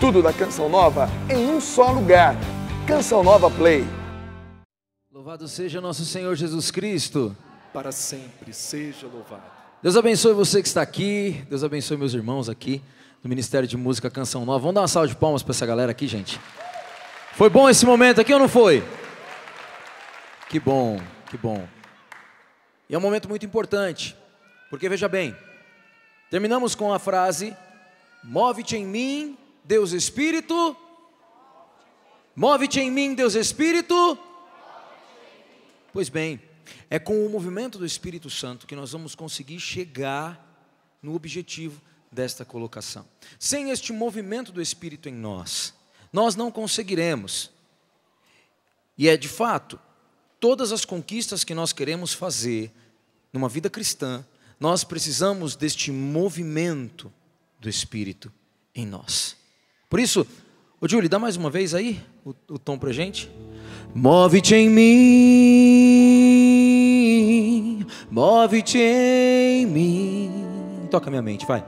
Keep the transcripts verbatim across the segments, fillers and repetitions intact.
Tudo da Canção Nova em um só lugar. Canção Nova Play. Louvado seja nosso Senhor Jesus Cristo. Para sempre seja louvado. Deus abençoe você que está aqui. Deus abençoe meus irmãos aqui do Ministério de Música Canção Nova. Vamos dar uma salva de palmas para essa galera aqui, gente. Foi bom esse momento aqui ou não foi? Que bom, que bom. E é um momento muito importante, porque veja bem, terminamos com a frase: move-te em mim, Deus Espírito. Move-te em mim, Deus Espírito. Pois bem, é com o movimento do Espírito Santo que nós vamos conseguir chegar no objetivo desta colocação. Sem este movimento do Espírito em nós, nós não conseguiremos. E é de fato, todas as conquistas que nós queremos fazer numa vida cristã, nós precisamos deste movimento do Espírito em nós. Por isso, ô Júlio, dá mais uma vez aí o, o tom pra gente. Move-te em mim, move-te em mim. Toca minha mente, vai.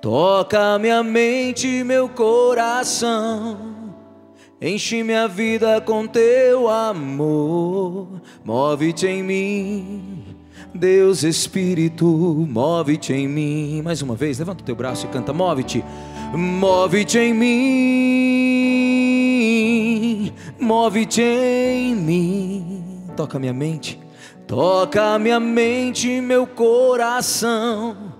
Toca minha mente, meu coração. Enche minha vida com teu amor. Move-te em mim, Deus Espírito. Move-te em mim. Mais uma vez, levanta o teu braço e canta. Move-te. Move-te em mim, move-te em mim. Toca minha mente. Toca minha mente, meu coração.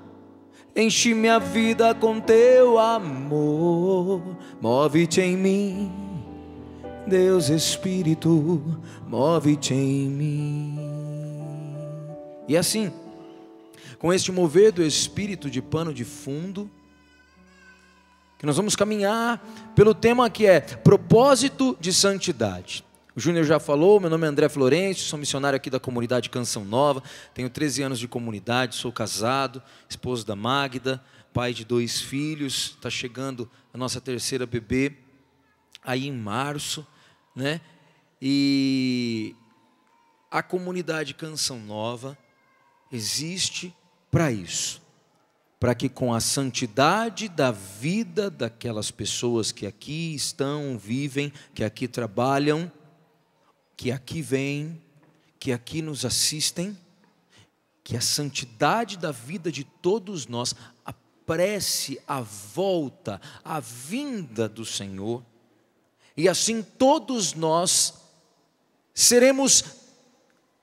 Enche minha vida com teu amor. Move-te em mim, Deus Espírito, move-te em mim. E assim, com este mover do Espírito de pano de fundo, que nós vamos caminhar pelo tema que é propósito de santidade. O Júnior já falou, meu nome é André Florêncio, sou missionário aqui da comunidade Canção Nova, tenho treze anos de comunidade, sou casado, esposo da Magda, pai de dois filhos, está chegando a nossa terceira bebê aí em março, né? E a comunidade Canção Nova existe para isso, para que com a santidade da vida daquelas pessoas que aqui estão, vivem, que aqui trabalham, que aqui vêm, que aqui nos assistem, que a santidade da vida de todos nós apresse a volta, a vinda do Senhor. E assim todos nós seremos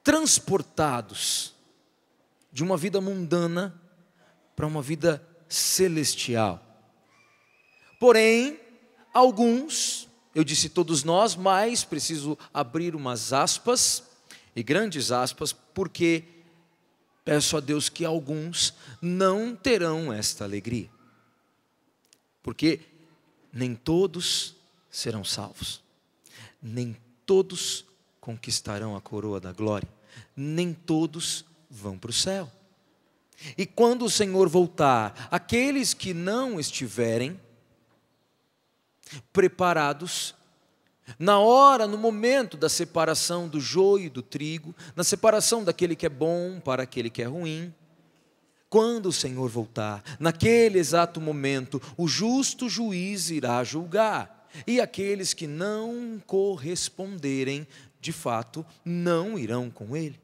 transportados de uma vida mundana para uma vida celestial. Porém, alguns, eu disse todos nós, mas preciso abrir umas aspas, e grandes aspas, porque peço a Deus que alguns não terão esta alegria. Porque nem todos serão salvos, nem todos conquistarão a coroa da glória, nem todos vão para o céu. E quando o Senhor voltar, aqueles que não estiverem preparados, na hora, no momento da separação do joio e do trigo, na separação daquele que é bom para aquele que é ruim, quando o Senhor voltar, naquele exato momento, o justo juiz irá julgar. E aqueles que não corresponderem, de fato, não irão com ele.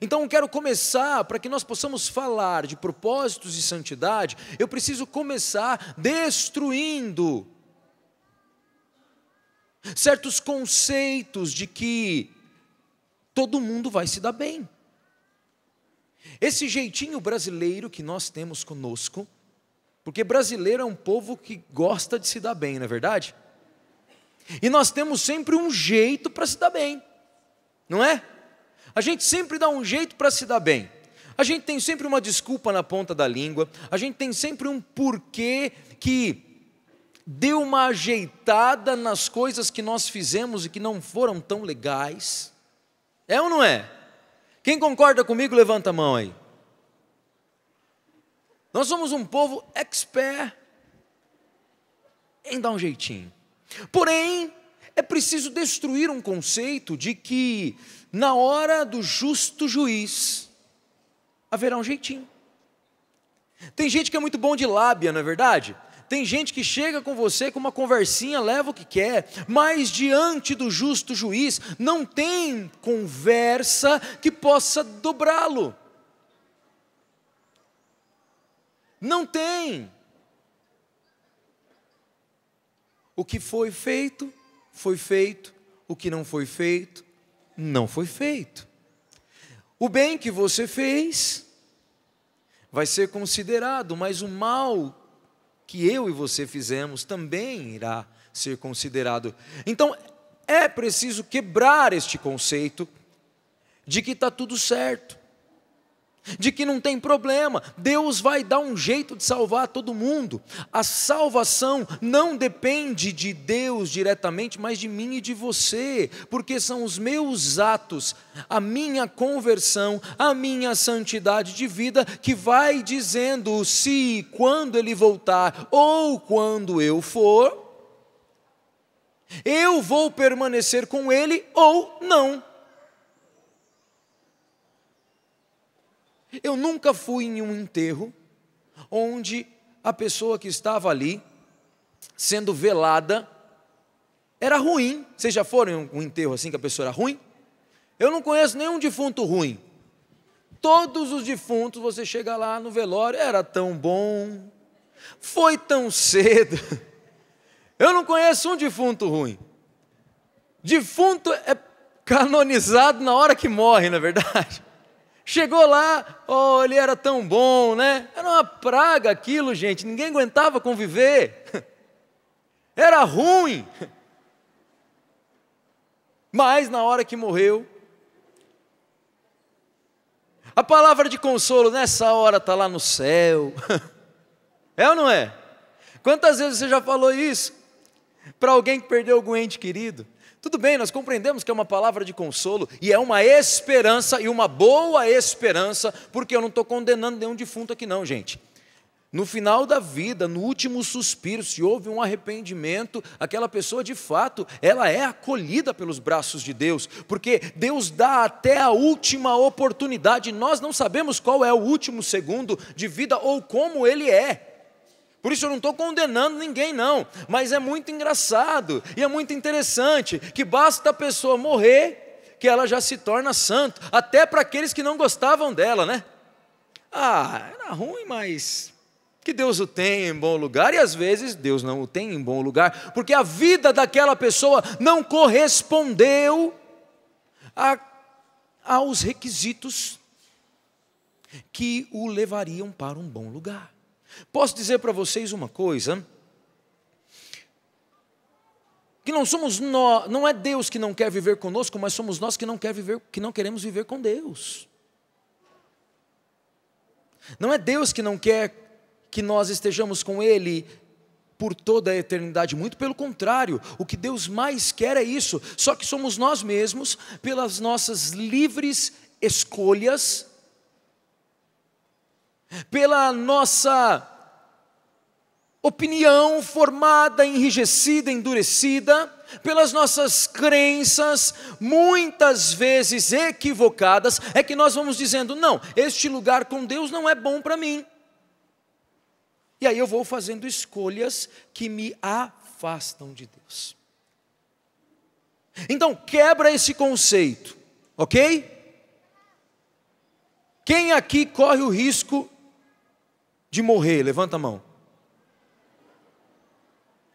Então eu quero começar, para que nós possamos falar de propósitos de santidade, eu preciso começar destruindo certos conceitos de que todo mundo vai se dar bem. Esse jeitinho brasileiro que nós temos conosco, porque brasileiro é um povo que gosta de se dar bem, não é verdade? E nós temos sempre um jeito para se dar bem, não é? A gente sempre dá um jeito para se dar bem. A gente tem sempre uma desculpa na ponta da língua. A gente tem sempre um porquê que deu uma ajeitada nas coisas que nós fizemos e que não foram tão legais. É ou não é? Quem concorda comigo, levanta a mão aí. Nós somos um povo expert em dar um jeitinho. Porém, é preciso destruir um conceito de que na hora do justo juiz haverá um jeitinho. Tem gente que é muito bom de lábia, não é verdade? Tem gente que chega com você com uma conversinha, leva o que quer, mas diante do justo juiz não tem conversa que possa dobrá-lo. Não tem. O que foi feito, foi feito. O que não foi feito, não foi feito. O bem que você fez vai ser considerado, mas o mal que eu e você fizemos também irá ser considerado. Então, é preciso quebrar este conceito de que está tudo certo, de que não tem problema, Deus vai dar um jeito de salvar todo mundo. A salvação não depende de Deus diretamente, mas de mim e de você, porque são os meus atos, a minha conversão, a minha santidade de vida, que vai dizendo se, quando Ele voltar, ou quando eu for, eu vou permanecer com Ele ou não. Eu nunca fui em um enterro onde a pessoa que estava ali, sendo velada, era ruim. Vocês já foram em um enterro assim que a pessoa era ruim? Eu não conheço nenhum defunto ruim. Todos os defuntos, você chega lá no velório, era tão bom, foi tão cedo. Eu não conheço um defunto ruim. Defunto é canonizado na hora que morre, na verdade. Chegou lá, oh, ele era tão bom, né? Era uma praga aquilo, gente, ninguém aguentava conviver. Era ruim. Mas na hora que morreu, a palavra de consolo nessa hora está lá no céu. É ou não é? Quantas vezes você já falou isso para alguém que perdeu algum ente querido? Tudo bem, nós compreendemos que é uma palavra de consolo e é uma esperança e uma boa esperança, porque eu não estou condenando nenhum defunto aqui não, gente. No final da vida, no último suspiro, se houve um arrependimento, aquela pessoa de fato, ela é acolhida pelos braços de Deus, porque Deus dá até a última oportunidade. Nós não sabemos qual é o último segundo de vida ou como ele é. Por isso eu não estou condenando ninguém não, mas é muito engraçado e é muito interessante que basta a pessoa morrer que ela já se torna santa, até para aqueles que não gostavam dela, né? Ah, era ruim, mas que Deus o tenha em bom lugar, e às vezes Deus não o tem em bom lugar, porque a vida daquela pessoa não correspondeu a, aos requisitos que o levariam para um bom lugar. Posso dizer para vocês uma coisa, que não somos nós, não é Deus que não quer viver conosco, mas somos nós que não, quer viver, que não queremos viver com Deus. Não é Deus que não quer que nós estejamos com Ele por toda a eternidade, muito pelo contrário, o que Deus mais quer é isso, só que somos nós mesmos, pelas nossas livres escolhas, pela nossa opinião formada, enrijecida, endurecida, pelas nossas crenças, muitas vezes equivocadas, é que nós vamos dizendo, não, este lugar com Deus não é bom para mim. E aí eu vou fazendo escolhas que me afastam de Deus. Então, quebra esse conceito, ok? Quem aqui corre o risco de morrer? Levanta a mão.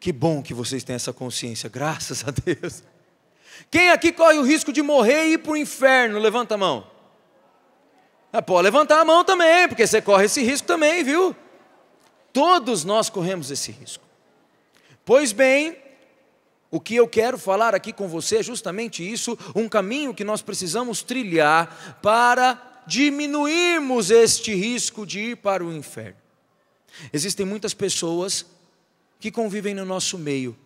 Que bom que vocês têm essa consciência, graças a Deus. Quem aqui corre o risco de morrer e ir para o inferno? Levanta a mão. Ah, pode levantar a mão também, porque você corre esse risco também, viu? Todos nós corremos esse risco. Pois bem, o que eu quero falar aqui com você é justamente isso, um caminho que nós precisamos trilhar para diminuirmos este risco de ir para o inferno. Existem muitas pessoas que convivem no nosso meio,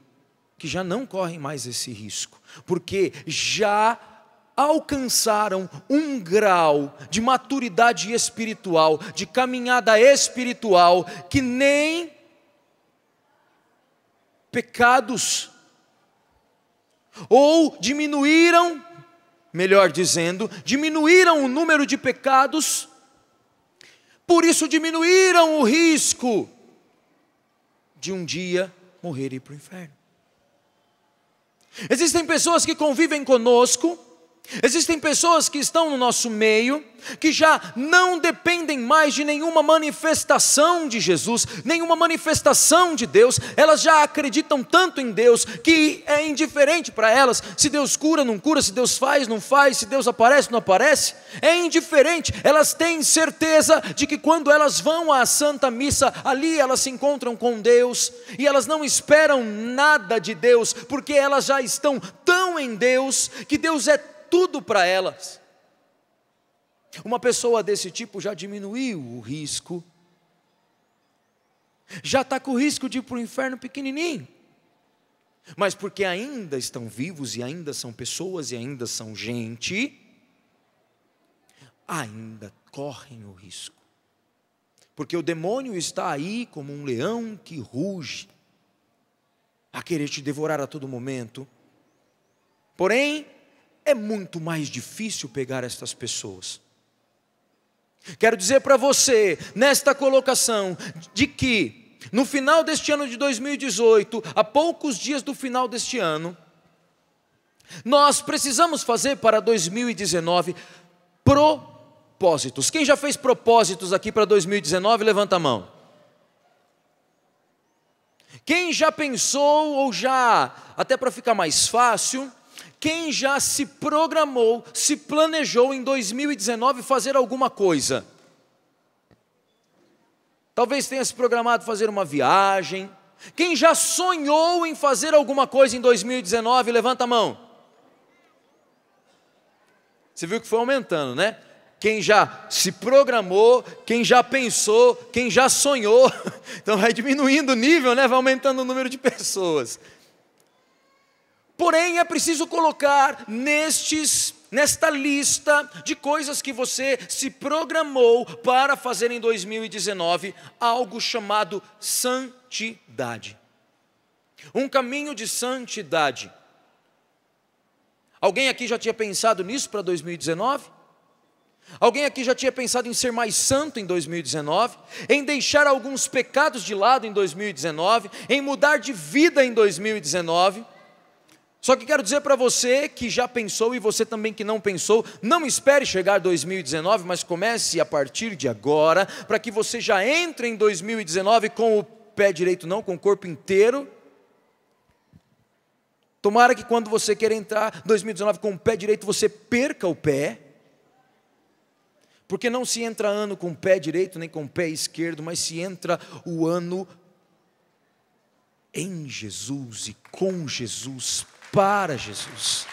que já não correm mais esse risco, porque já alcançaram um grau de maturidade espiritual, de caminhada espiritual, que nem pecados, ou diminuíram, melhor dizendo, diminuíram o número de pecados, por isso diminuíram o risco de um dia morrer e ir para o inferno. Existem pessoas que convivem conosco, existem pessoas que estão no nosso meio, que já não dependem mais de nenhuma manifestação de Jesus, nenhuma manifestação de Deus. Elas já acreditam tanto em Deus, que é indiferente para elas, se Deus cura, não cura, se Deus faz, não faz, se Deus aparece, não aparece, é indiferente. Elas têm certeza de que quando elas vão à Santa Missa, ali elas se encontram com Deus, e elas não esperam nada de Deus, porque elas já estão tão em Deus, que Deus é tudo para elas. Uma pessoa desse tipo já diminuiu o risco, já está com o risco de ir para o inferno pequenininho, mas porque ainda estão vivos e ainda são pessoas e ainda são gente, ainda correm o risco, porque o demônio está aí como um leão que ruge, a querer te devorar a todo momento. Porém, é muito mais difícil pegar estas pessoas. Quero dizer para você, nesta colocação, de que no final deste ano de dois mil e dezoito, a poucos dias do final deste ano, nós precisamos fazer para dois mil e dezenove propósitos. Quem já fez propósitos aqui para dois mil e dezenove, levanta a mão. Quem já pensou, ou já, até para ficar mais fácil, quem já se programou, se planejou em dois mil e dezenove fazer alguma coisa? Talvez tenha se programado fazer uma viagem. Quem já sonhou em fazer alguma coisa em dois mil e dezenove, levanta a mão. Você viu que foi aumentando, né? Quem já se programou, quem já pensou, quem já sonhou. Então vai diminuindo o nível, né? Vai aumentando o número de pessoas. Porém, é preciso colocar nestes, nesta lista de coisas que você se programou para fazer em dois mil e dezenove, algo chamado santidade. Um caminho de santidade. Alguém aqui já tinha pensado nisso para dois mil e dezenove? Alguém aqui já tinha pensado em ser mais santo em dois mil e dezenove? Em deixar alguns pecados de lado em dois mil e dezenove? Em mudar de vida em dois mil e dezenove? Só que quero dizer para você que já pensou e você também que não pensou, não espere chegar dois mil e dezenove, mas comece a partir de agora, para que você já entre em dois mil e dezenove com o pé direito não, com o corpo inteiro. Tomara que quando você queira entrar em dois mil e dezenove com o pé direito, você perca o pé, porque não se entra ano com o pé direito nem com o pé esquerdo, mas se entra o ano em Jesus e com Jesus, para Jesus.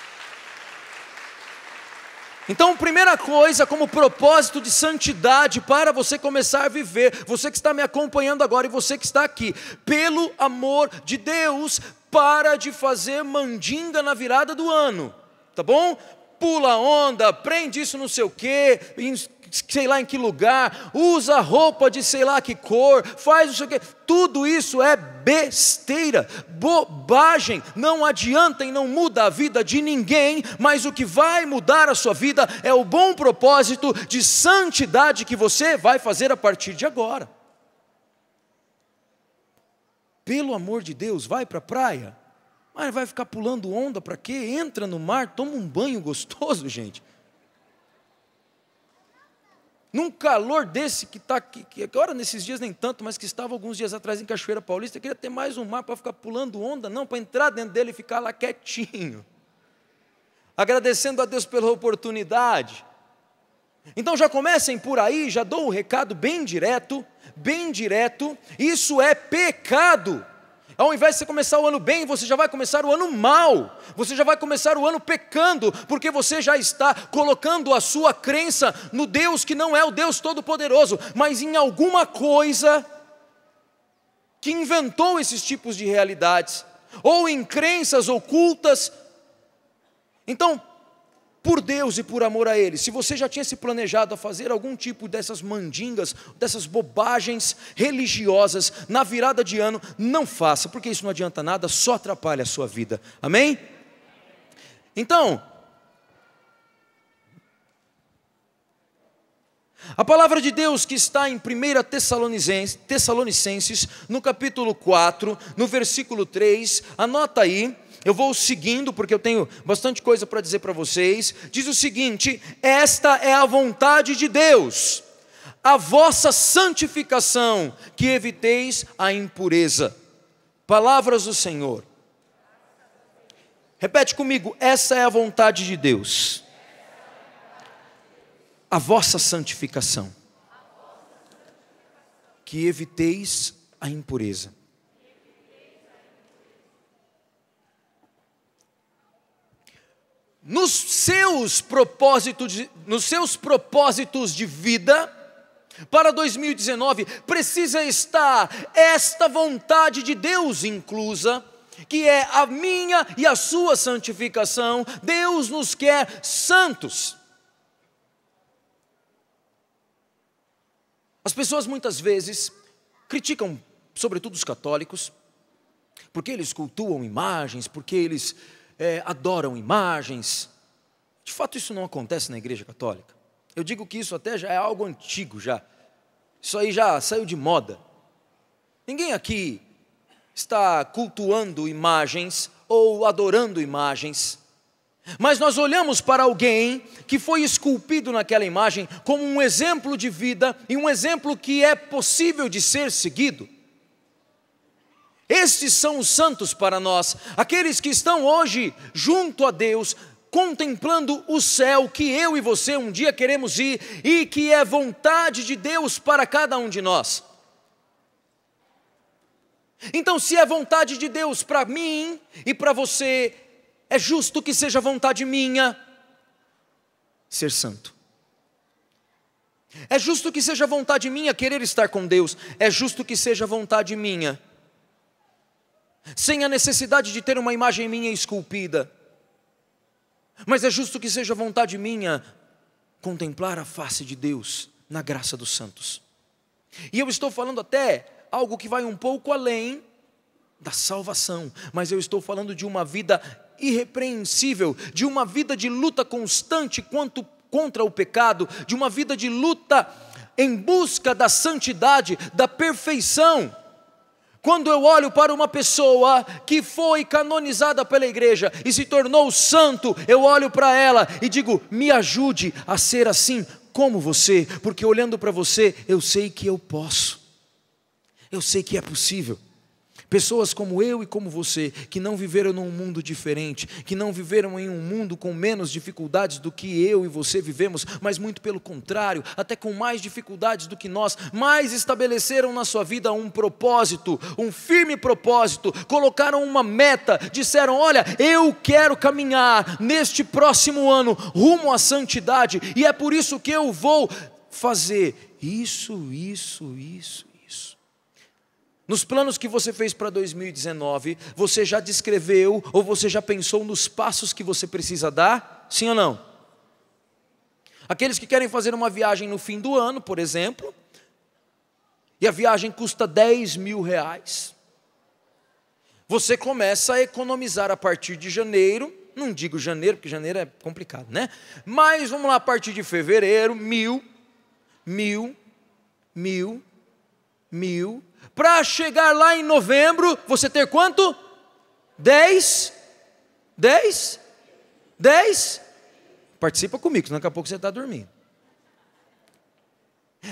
Então, primeira coisa, como propósito de santidade para você começar a viver, você que está me acompanhando agora e você que está aqui, pelo amor de Deus, para de fazer mandinga na virada do ano, tá bom? Pula onda, prende isso não sei o quê, sei lá em que lugar, usa roupa de sei lá que cor, faz não sei o quê. Tudo isso é besteira, bobagem, não adianta e não muda a vida de ninguém, mas o que vai mudar a sua vida é o bom propósito de santidade que você vai fazer a partir de agora. Pelo amor de Deus, vai para a praia. Mas vai ficar pulando onda para quê? Entra no mar, toma um banho gostoso, gente. Num calor desse que está aqui, que agora nesses dias nem tanto, mas que estava alguns dias atrás em Cachoeira Paulista, eu queria ter mais um mar para ficar pulando onda, não, para entrar dentro dele e ficar lá quietinho, agradecendo a Deus pela oportunidade. Então já comecem por aí, já dou um recado bem direto, bem direto, isso é pecado. Ao invés de você começar o ano bem, você já vai começar o ano mal, você já vai começar o ano pecando, porque você já está colocando a sua crença no Deus que não é o Deus Todo-Poderoso, mas em alguma coisa que inventou esses tipos de realidades, ou em crenças ocultas. Então, por Deus e por amor a Ele, se você já tinha se planejado a fazer algum tipo dessas mandingas, dessas bobagens religiosas na virada de ano, não faça, porque isso não adianta nada, só atrapalha a sua vida, amém? Então, A palavra de Deus que está em primeira Tessalonicenses, no capítulo quatro, no versículo três, anota aí, eu vou seguindo porque eu tenho bastante coisa para dizer para vocês, diz o seguinte: esta é a vontade de Deus, a vossa santificação, que eviteis a impureza. Palavras do Senhor. Repete comigo: essa é a vontade de Deus, a vossa santificação, que eviteis a impureza. Nos seus propósitos de, nos seus propósitos de vida para dois mil e dezenove, precisa estar esta vontade de Deus inclusa, que é a minha e a sua santificação. Deus nos quer santos. As pessoas muitas vezes criticam, sobretudo os católicos, porque eles cultuam imagens, porque eles é, adoram imagens. De fato, isso não acontece na Igreja Católica. Eu digo que isso até já é algo antigo já. Isso aí já saiu de moda. Ninguém aqui está cultuando imagens ou adorando imagens. Mas nós olhamos para alguém que foi esculpido naquela imagem como um exemplo de vida e um exemplo que é possível de ser seguido. Estes são os santos para nós, aqueles que estão hoje junto a Deus, contemplando o céu que eu e você um dia queremos ir e que é vontade de Deus para cada um de nós. Então, se é vontade de Deus para mim e para você, é justo que seja vontade minha ser santo. É justo que seja vontade minha querer estar com Deus. É justo que seja vontade minha, sem a necessidade de ter uma imagem minha esculpida. Mas é justo que seja vontade minha contemplar a face de Deus na graça dos santos. E eu estou falando até algo que vai um pouco além da salvação, mas eu estou falando de uma vida irrepreensível, de uma vida de luta constante quanto, contra o pecado, de uma vida de luta em busca da santidade, da perfeição. Quando eu olho para uma pessoa que foi canonizada pela igreja e se tornou santo, eu olho para ela e digo: me ajude a ser assim como você, porque olhando para você, eu sei que eu posso, eu sei que é possível. Pessoas como eu e como você, que não viveram num mundo diferente, que não viveram em um mundo com menos dificuldades do que eu e você vivemos, mas muito pelo contrário, até com mais dificuldades do que nós, mas estabeleceram na sua vida um propósito, um firme propósito, colocaram uma meta, disseram: olha, eu quero caminhar neste próximo ano rumo à santidade, e é por isso que eu vou fazer isso, isso, isso. Nos planos que você fez para dois mil e dezenove, você já descreveu ou você já pensou nos passos que você precisa dar? Sim ou não? Aqueles que querem fazer uma viagem no fim do ano, por exemplo, e a viagem custa dez mil reais, você começa a economizar a partir de janeiro, não digo janeiro, porque janeiro é complicado, né? Mas vamos lá, a partir de fevereiro, mil, mil, mil, mil, para chegar lá em novembro, você ter quanto? Dez? Dez? Dez? Participa comigo, senão daqui a pouco você está dormindo.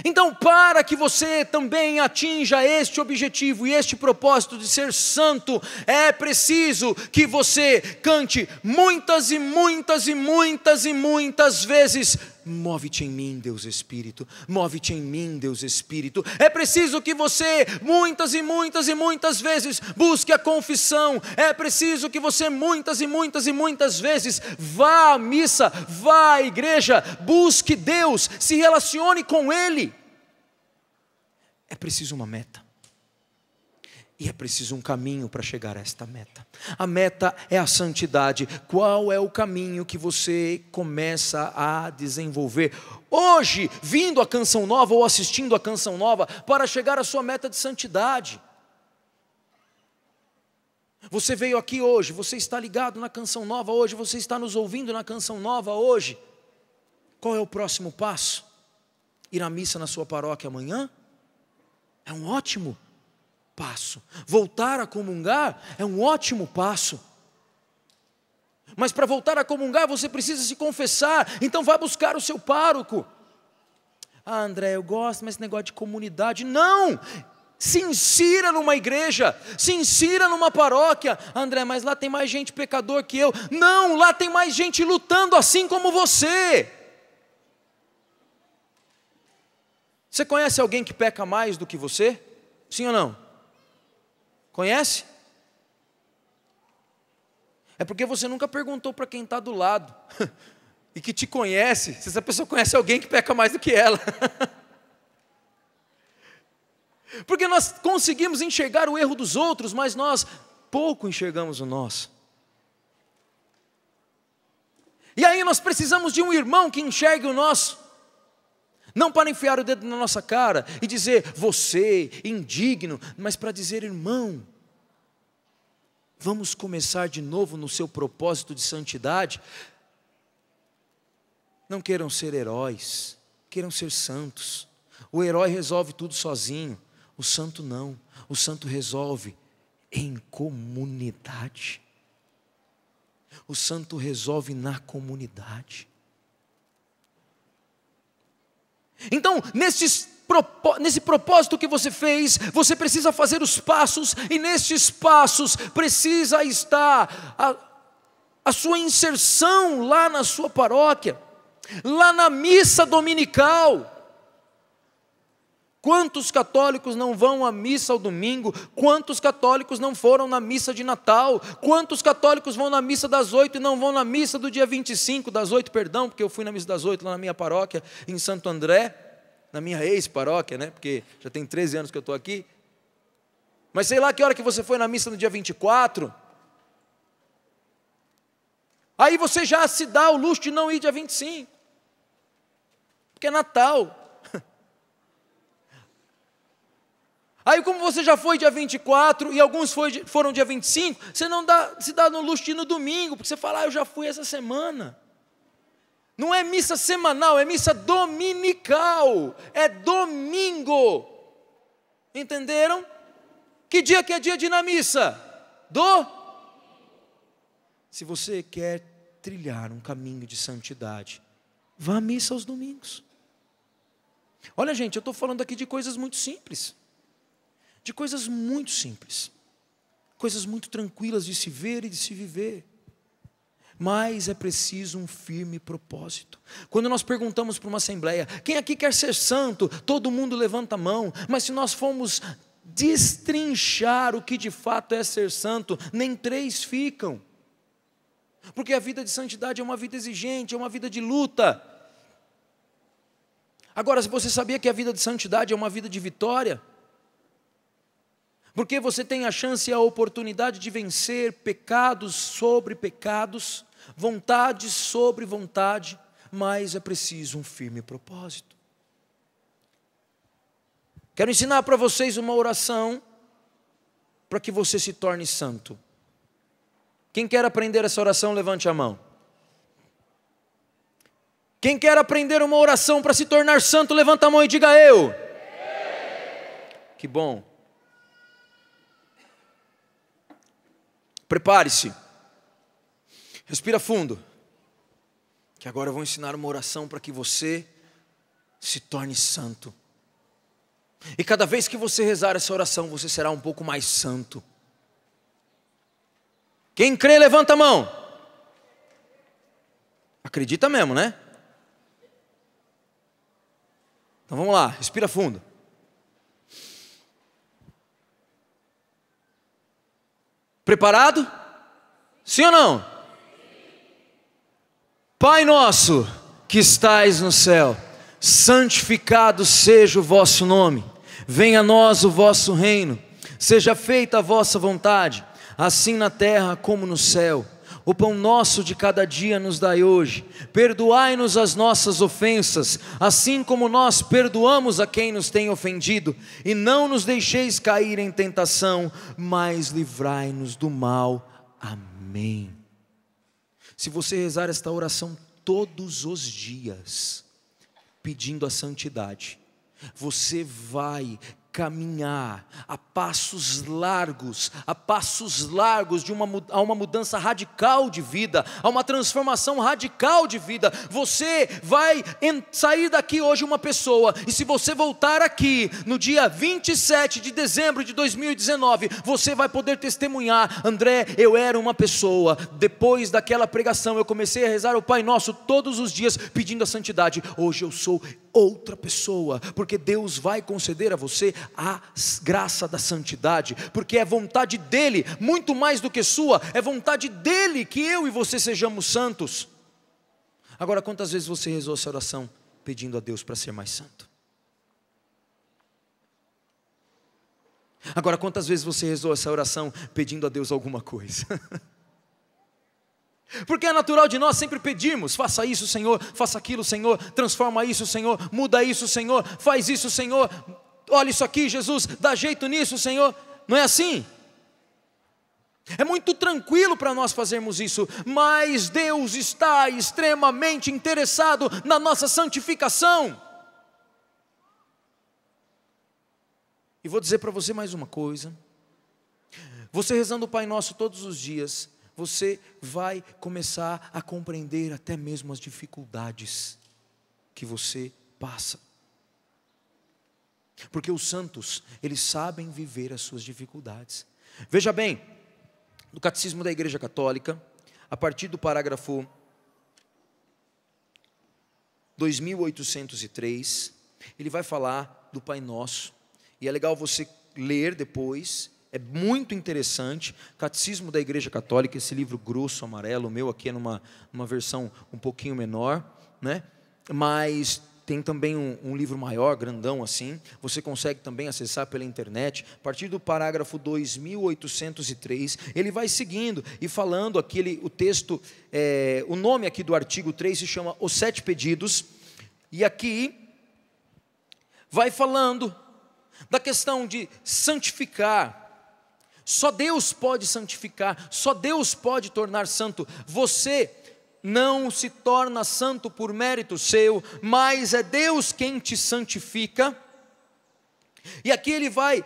Então, para que você também atinja este objetivo e este propósito de ser santo, é preciso que você cante muitas e muitas e muitas e muitas vezes: move-te em mim, Deus Espírito, move-te em mim, Deus Espírito. É preciso que você muitas e muitas e muitas vezes busque a confissão. É preciso que você muitas e muitas e muitas vezes vá à missa, vá à igreja, busque Deus, se relacione com Ele. É preciso uma meta. E é preciso um caminho para chegar a esta meta. A meta é a santidade. Qual é o caminho que você começa a desenvolver hoje, vindo à Canção Nova ou assistindo à Canção Nova, para chegar à sua meta de santidade? Você veio aqui hoje, você está ligado na Canção Nova hoje, você está nos ouvindo na Canção Nova hoje. Qual é o próximo passo? ir à missa na sua paróquia amanhã é um ótimo passo. Voltar a comungar é um ótimo passo. Mas para voltar a comungar você precisa se confessar, então vá buscar o seu pároco. Ah, André, eu gosto, mas esse negócio de comunidade, não! Se insira numa igreja, se insira numa paróquia. André, mas lá tem mais gente pecador que eu. Não, lá tem mais gente lutando assim como você. Você conhece alguém que peca mais do que você? Sim ou não? Conhece? É porque você nunca perguntou para quem está do lado e que te conhece, se essa pessoa conhece alguém que peca mais do que ela. Porque nós conseguimos enxergar o erro dos outros, mas nós pouco enxergamos o nosso. E aí nós precisamos de um irmão que enxergue o nosso. Não para enfiar o dedo na nossa cara e dizer, você, indigno, mas para dizer, irmão, vamos começar de novo no seu propósito de santidade. Não queiram ser heróis, queiram ser santos. O herói resolve tudo sozinho. O santo não, o santo resolve em comunidade. O santo resolve na comunidade. Então, nesses, nesse propósito que você fez, você precisa fazer os passos, e nestes passos precisa estar a, a sua inserção lá na sua paróquia, lá na missa dominical. Quantos católicos não vão à missa ao domingo? Quantos católicos não foram na missa de Natal? Quantos católicos vão na missa das oito e não vão na missa do dia vinte e cinco, das oito, perdão, porque eu fui na missa das oito lá na minha paróquia, em Santo André, na minha ex-paróquia, né? Porque já tem treze anos que eu estou aqui. Mas sei lá que hora que você foi na missa no dia vinte e quatro. Aí você já se dá o luxo de não ir dia vinte e cinco. Porque é Natal. Aí como você já foi dia vinte e quatro e alguns foi, foram dia vinte e cinco, você não dá, se dá no luxo de ir no domingo, porque você fala, ah, eu já fui essa semana. Não é missa semanal, é missa dominical, é domingo. Entenderam? Que dia que é dia de ir na missa? Do? Se você quer trilhar um caminho de santidade, vá à missa aos domingos. Olha gente, eu estou falando aqui de coisas muito simples. De coisas muito simples, coisas muito tranquilas de se ver e de se viver, mas é preciso um firme propósito. Quando nós perguntamos para uma assembleia, quem aqui quer ser santo? Todo mundo levanta a mão, mas se nós formos destrinchar o que de fato é ser santo, nem três ficam, porque a vida de santidade é uma vida exigente, é uma vida de luta. Agora, se você sabia que a vida de santidade é uma vida de vitória, porque você tem a chance e a oportunidade de vencer pecados sobre pecados, vontade sobre vontade, mas é preciso um firme propósito. Quero ensinar para vocês uma oração para que você se torne santo. Quem quer aprender essa oração, levante a mão. Quem quer aprender uma oração para se tornar santo, levanta a mão e diga eu. Que bom. Prepare-se, respira fundo, que agora eu vou ensinar uma oração para que você se torne santo. E cada vez que você rezar essa oração, você será um pouco mais santo. Quem crê, levanta a mão. Acredita mesmo, né? Então vamos lá, respira fundo. Preparado? Sim ou não? Pai nosso, que estais no céu, santificado seja o vosso nome, venha a nós o vosso reino, seja feita a vossa vontade, assim na terra como no céu. O pão nosso de cada dia nos dai hoje, perdoai-nos as nossas ofensas, assim como nós perdoamos a quem nos tem ofendido, e não nos deixeis cair em tentação, mas livrai-nos do mal. Amém. Se você rezar esta oração todos os dias, pedindo a santidade. Você vai caminhar a passos largos, a passos largos de uma, a uma mudança radical de vida, a uma transformação radical de vida. Você vai em, sair daqui hoje uma pessoa, e se você voltar aqui no dia vinte e sete de dezembro de dois mil e dezenove, você vai poder testemunhar: André, eu era uma pessoa, depois daquela pregação eu comecei a rezar o Pai Nosso todos os dias pedindo a santidade, hoje eu sou outra pessoa, porque Deus vai conceder a você a graça da santidade, porque é vontade dEle, muito mais do que sua, é vontade dEle que eu e você sejamos santos. Agora, quantas vezes você rezou essa oração pedindo a Deus para ser mais santo? Agora, quantas vezes você rezou essa oração pedindo a Deus alguma coisa? Porque é natural de nós sempre pedirmos: faça isso, Senhor, faça aquilo, Senhor, transforma isso, Senhor, muda isso, Senhor, faz isso, Senhor, olha isso aqui, Jesus, dá jeito nisso, Senhor. Não é assim? É muito tranquilo para nós fazermos isso, mas Deus está extremamente interessado na nossa santificação. E vou dizer para você mais uma coisa: você rezando o Pai Nosso todos os dias, você vai começar a compreender até mesmo as dificuldades que você passa. Porque os santos, eles sabem viver as suas dificuldades. Veja bem, no Catecismo da Igreja Católica, a partir do parágrafo dois mil oitocentos e três, ele vai falar do Pai Nosso. E é legal você ler depois. É muito interessante, Catecismo da Igreja Católica, esse livro grosso, amarelo. O meu aqui é numa, numa versão um pouquinho menor, né? Mas tem também um, um livro maior, grandão assim, você consegue também acessar pela internet. A partir do parágrafo dois mil oitocentos e três, ele vai seguindo e falando aquele, o texto, é, o nome aqui do artigo três se chama Os Sete Pedidos, e aqui vai falando da questão de santificar. Só Deus pode santificar, só Deus pode tornar santo. Você não se torna santo por mérito seu, mas é Deus quem te santifica. E aqui ele vai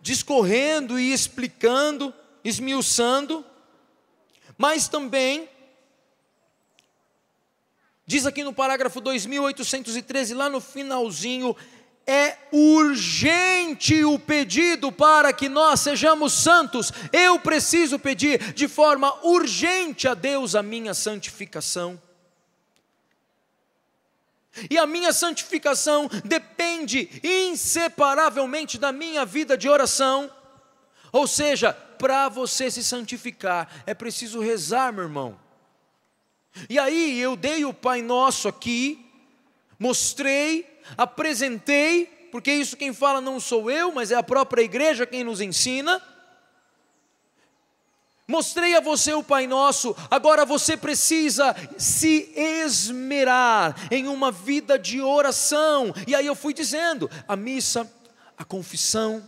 discorrendo e explicando, esmiuçando, mas também diz aqui no parágrafo dois mil oitocentos e treze, lá no finalzinho: é urgente o pedido para que nós sejamos santos. Eu preciso pedir de forma urgente a Deus a minha santificação. E a minha santificação depende inseparavelmente da minha vida de oração. Ou seja, para você se santificar, é preciso rezar, meu irmão. E aí eu dei o Pai Nosso aqui, mostrei, apresentei, porque isso quem fala não sou eu, mas é a própria igreja quem nos ensina. Mostrei a você o Pai Nosso, agora você precisa se esmerar em uma vida de oração. E aí eu fui dizendo: a missa, a confissão,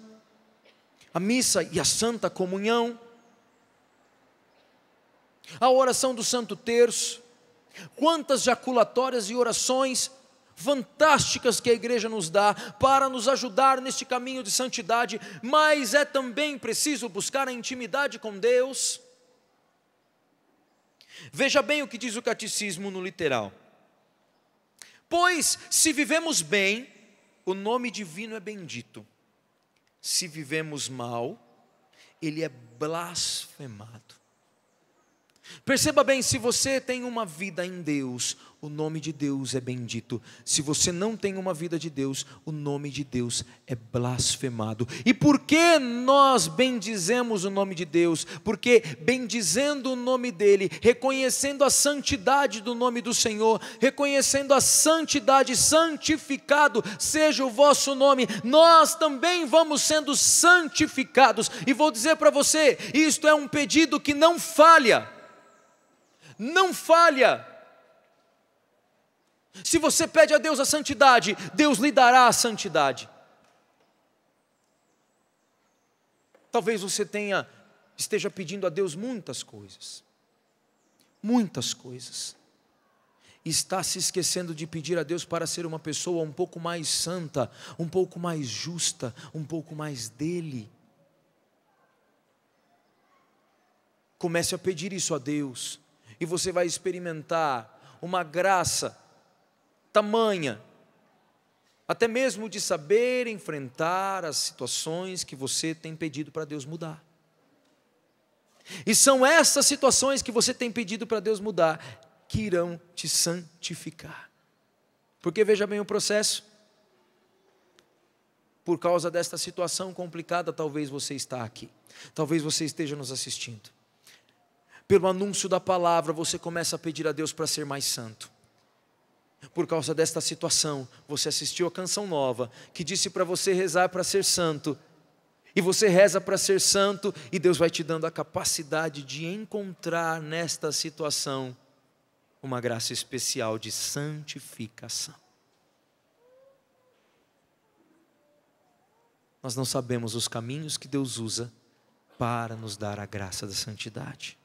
a missa e a santa comunhão, a oração do Santo Terço, quantas jaculatórias e orações fantásticas que a igreja nos dá para nos ajudar neste caminho de santidade. Mas é também preciso buscar a intimidade com Deus. Veja bem o que diz o catecismo no literal: pois se vivemos bem, o nome divino é bendito; se vivemos mal, ele é blasfemado. Perceba bem, se você tem uma vida em Deus, o nome de Deus é bendito. Se você não tem uma vida de Deus, o nome de Deus é blasfemado. E por que nós bendizemos o nome de Deus? Porque bendizendo o nome dele, reconhecendo a santidade do nome do Senhor, reconhecendo a santidade, santificado seja o vosso nome, nós também vamos sendo santificados. E vou dizer para você, isto é um pedido que não falha. Não falha. Se você pede a Deus a santidade, Deus lhe dará a santidade. Talvez você tenha, esteja pedindo a Deus muitas coisas, muitas coisas, está se esquecendo de pedir a Deus para ser uma pessoa um pouco mais santa, um pouco mais justa, um pouco mais dele. Comece a pedir isso a Deus, e você vai experimentar uma graça tamanha, até mesmo de saber enfrentar as situações que você tem pedido para Deus mudar. E são essas situações que você tem pedido para Deus mudar, que irão te santificar. Porque veja bem o processo. Por causa desta situação complicada, talvez você está aqui, talvez você esteja nos assistindo. Pelo anúncio da palavra, você começa a pedir a Deus para ser mais santo. Por causa desta situação, você assistiu a Canção Nova, que disse para você rezar para ser santo. E você reza para ser santo, e Deus vai te dando a capacidade de encontrar nesta situação uma graça especial de santificação. Nós não sabemos os caminhos que Deus usa para nos dar a graça da santidade.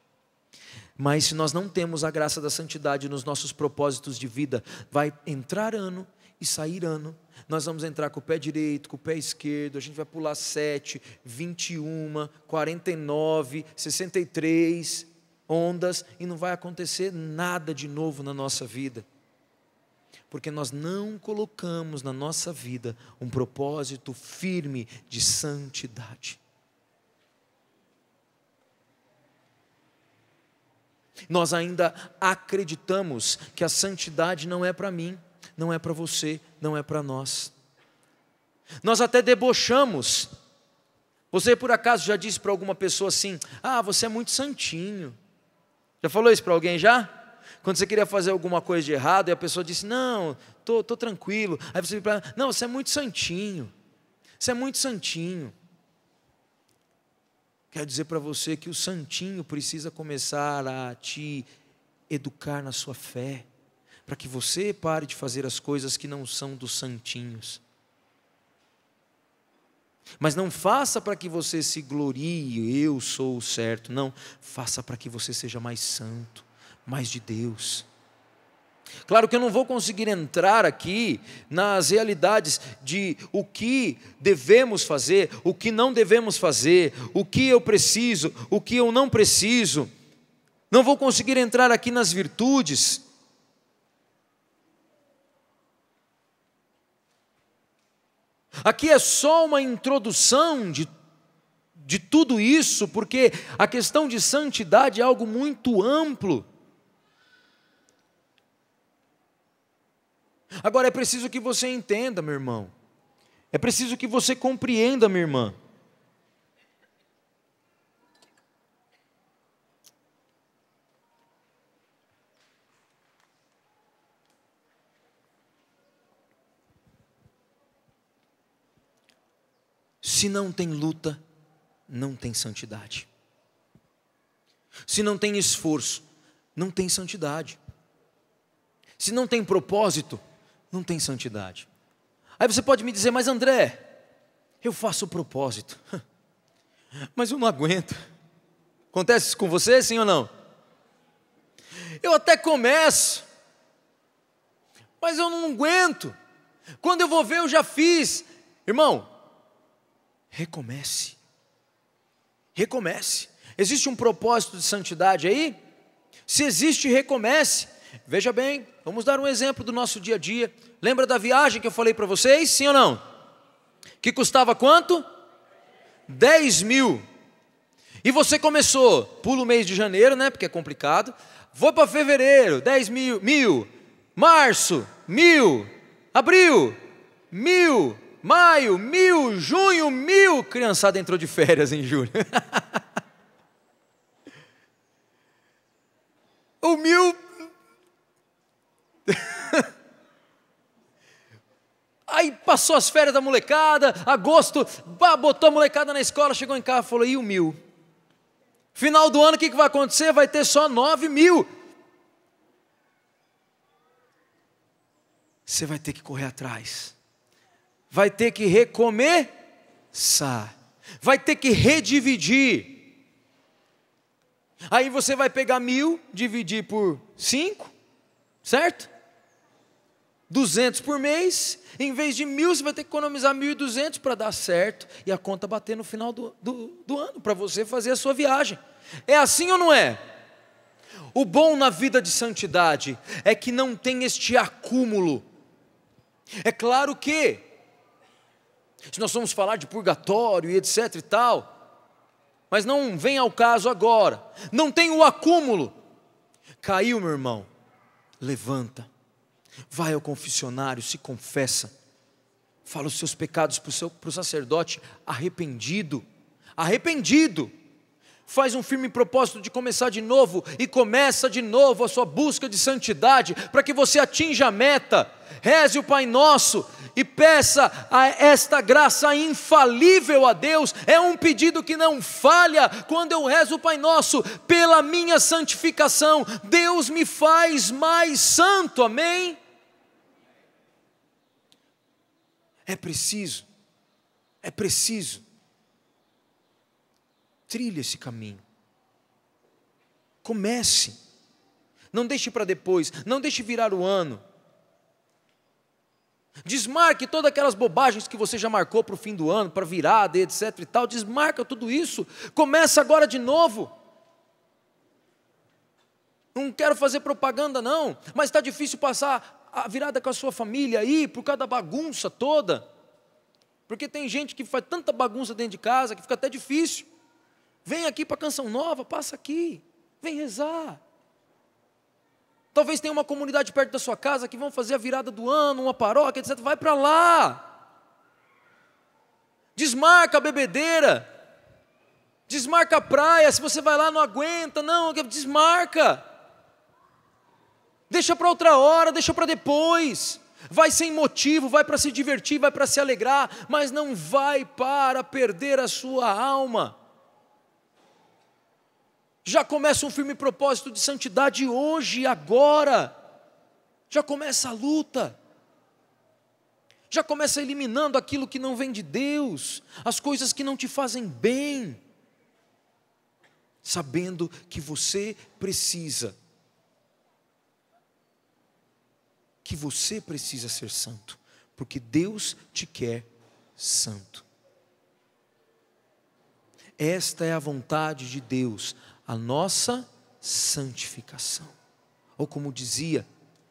Mas se nós não temos a graça da santidade nos nossos propósitos de vida, vai entrar ano e sair ano. Nós vamos entrar com o pé direito, com o pé esquerdo, a gente vai pular sete, vinte e um, quarenta e nove, sessenta e três ondas, e não vai acontecer nada de novo na nossa vida. Porque nós não colocamos na nossa vida um propósito firme de santidade. Nós ainda acreditamos que a santidade não é para mim, não é para você, não é para nós. Nós até debochamos. Você por acaso já disse para alguma pessoa assim: ah, você é muito santinho. Já falou isso para alguém já? Quando você queria fazer alguma coisa de errado e a pessoa disse: não, tô, tô tranquilo. Aí você fala: não, você é muito santinho, você é muito santinho. Quero dizer para você que o santinho precisa começar a te educar na sua fé, para que você pare de fazer as coisas que não são dos santinhos. Mas não faça para que você se glorie, eu sou o certo. Não, faça para que você seja mais santo, mais de Deus. Claro que eu não vou conseguir entrar aqui nas realidades de o que devemos fazer, o que não devemos fazer, o que eu preciso, o que eu não preciso. Não vou conseguir entrar aqui nas virtudes. Aqui é só uma introdução de, de tudo isso, porque a questão de santidade é algo muito amplo. Agora é preciso que você entenda, meu irmão. É preciso que você compreenda, minha irmã. Se não tem luta, não tem santidade. Se não tem esforço, não tem santidade. Se não tem propósito, não tem santidade. Aí você pode me dizer: mas André, eu faço o propósito, mas eu não aguento. Acontece isso com você, sim ou não? Eu até começo, mas eu não aguento. Quando eu vou ver, eu já fiz. Irmão, recomece. Recomece. Existe um propósito de santidade aí? Se existe, recomece. Veja bem, vamos dar um exemplo do nosso dia a dia. Lembra da viagem que eu falei para vocês, sim ou não? Que custava quanto? dez mil. E você começou, pula o mês de janeiro, né, porque é complicado. Vou para fevereiro, dez mil, mil. Março, mil. Abril, mil. Maio, mil. Junho, mil. Criançada entrou de férias em julho. O mil... Aí passou as férias da molecada, agosto, botou a molecada na escola, chegou em casa e falou: e o mil? Final do ano, o que vai acontecer? Vai ter só nove mil. Você vai ter que correr atrás, vai ter que recomeçar, vai ter que redividir. Aí você vai pegar mil, dividir por cinco, certo? duzentos por mês, em vez de mil, você vai ter que economizar mil e duzentos para dar certo, e a conta bater no final do, do, do ano, para você fazer a sua viagem. É assim ou não é? O bom na vida de santidade é que não tem este acúmulo. É claro que, se nós vamos falar de purgatório e etc e tal, mas não vem ao caso agora, não tem o acúmulo. Caiu, meu irmão, levanta, vai ao confessionário, se confessa, fala os seus pecados para o seu, para o sacerdote, arrependido, arrependido, faz um firme propósito de começar de novo, e começa de novo a sua busca de santidade, para que você atinja a meta. Reze o Pai Nosso, e peça a esta graça infalível a Deus. É um pedido que não falha. Quando eu rezo o Pai Nosso, pela minha santificação, Deus me faz mais santo, amém? É preciso, é preciso, trilhe esse caminho, comece, não deixe para depois, não deixe virar o ano, desmarque todas aquelas bobagens que você já marcou para o fim do ano, para virada, etc e tal, desmarca tudo isso, começa agora de novo. Não quero fazer propaganda não, mas está difícil passar a virada com a sua família aí, por causa da bagunça toda, porque tem gente que faz tanta bagunça dentro de casa, que fica até difícil. Vem aqui para a Canção Nova, passa aqui, vem rezar. Talvez tenha uma comunidade perto da sua casa que vão fazer a virada do ano, uma paróquia, etcétera. Vai para lá. Desmarca a bebedeira. Desmarca a praia. Se você vai lá, não aguenta. Não, desmarca. Deixa para outra hora, deixa para depois. Vai sem motivo, vai para se divertir, vai para se alegrar, mas não vai para perder a sua alma. Já começa um firme propósito de santidade hoje, agora. Já começa a luta. Já começa eliminando aquilo que não vem de Deus, as coisas que não te fazem bem, sabendo que você precisa, que você precisa ser santo, porque Deus te quer santo. Esta é a vontade de Deus, a nossa santificação, ou como dizia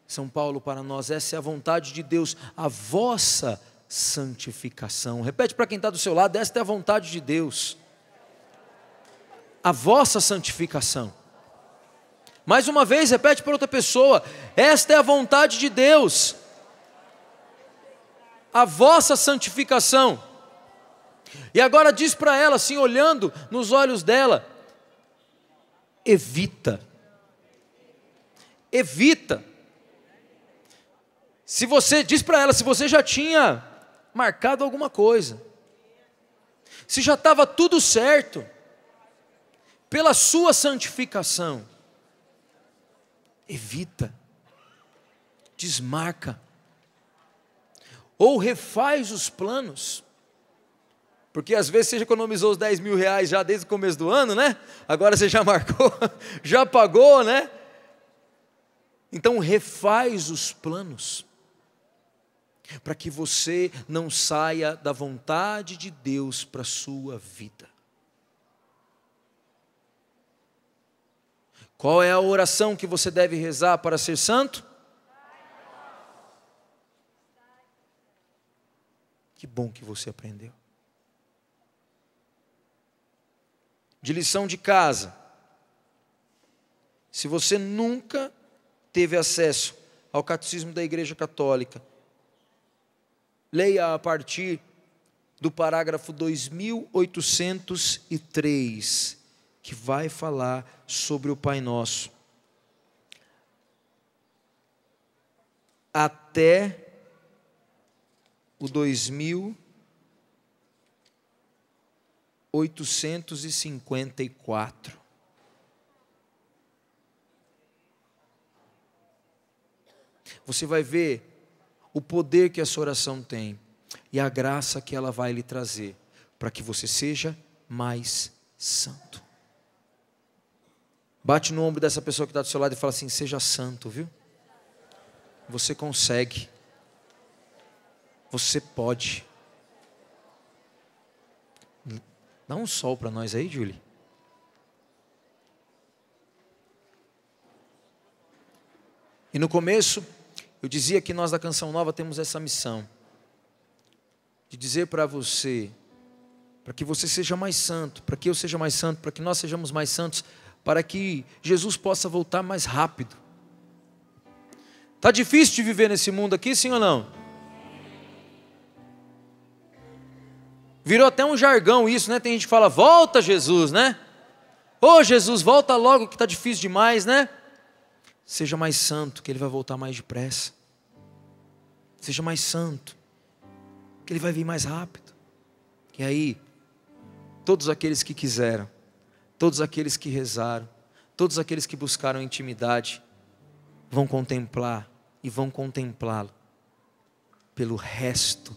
São Paulo para nós, essa é a vontade de Deus, a vossa santificação. Repete para quem está do seu lado, esta é a vontade de Deus, a vossa santificação. Mais uma vez, repete para outra pessoa, esta é a vontade de Deus, a vossa santificação. E agora diz para ela, assim, olhando nos olhos dela, evita, evita. Se você, diz para ela, se você já tinha marcado alguma coisa, se já estava tudo certo, pela sua santificação, evita, desmarca, ou refaz os planos. Porque às vezes você já economizou os dez mil reais já desde o começo do ano, né? Agora você já marcou, já pagou, né? Então refaz os planos, para que você não saia da vontade de Deus para a sua vida. Qual é a oração que você deve rezar para ser santo? Que bom que você aprendeu. De lição de casa, se você nunca teve acesso ao Catecismo da Igreja Católica, leia a partir do parágrafo dois mil oitocentos e três, que vai falar sobre o Pai Nosso, até o dois mil oitocentos e cinquenta e quatro. Você vai ver o poder que essa oração tem e a graça que ela vai lhe trazer para que você seja mais santo. Bate no ombro dessa pessoa que está do seu lado e fala assim: seja santo, viu? Você consegue. Você pode. Dá um sol para nós aí, Júlia. E no começo, eu dizia que nós da Canção Nova temos essa missão. De dizer para você, para que você seja mais santo, para que eu seja mais santo, para que nós sejamos mais santos, para que Jesus possa voltar mais rápido. Está difícil de viver nesse mundo aqui, sim ou não? Virou até um jargão isso, né? Tem gente que fala, volta Jesus, né? Ô oh, Jesus, volta logo que está difícil demais, né? Seja mais santo, que Ele vai voltar mais depressa. Seja mais santo, que Ele vai vir mais rápido. E aí, todos aqueles que quiseram, todos aqueles que rezaram, todos aqueles que buscaram intimidade, vão contemplar e vão contemplá-lo pelo resto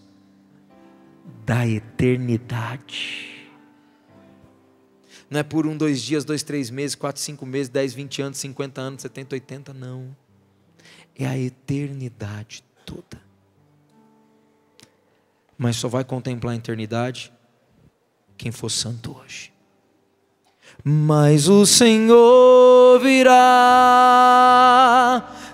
da eternidade. Não é por um, dois dias, dois, três meses, quatro, cinco meses, dez, vinte anos, cinquenta anos, setenta, oitenta, não. É a eternidade toda. Mas só vai contemplar a eternidade quem for santo hoje. Mas o Senhor virá,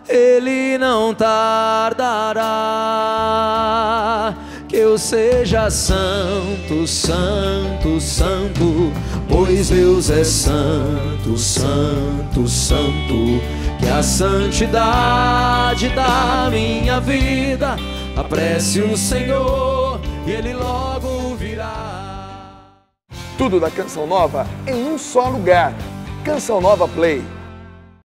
Ele não tardará, que eu seja santo, santo, santo, pois Deus é santo, santo, santo, que a santidade da minha vida apresse o Senhor e Ele logo virá. Tudo da Canção Nova em um só lugar. Canção Nova Play.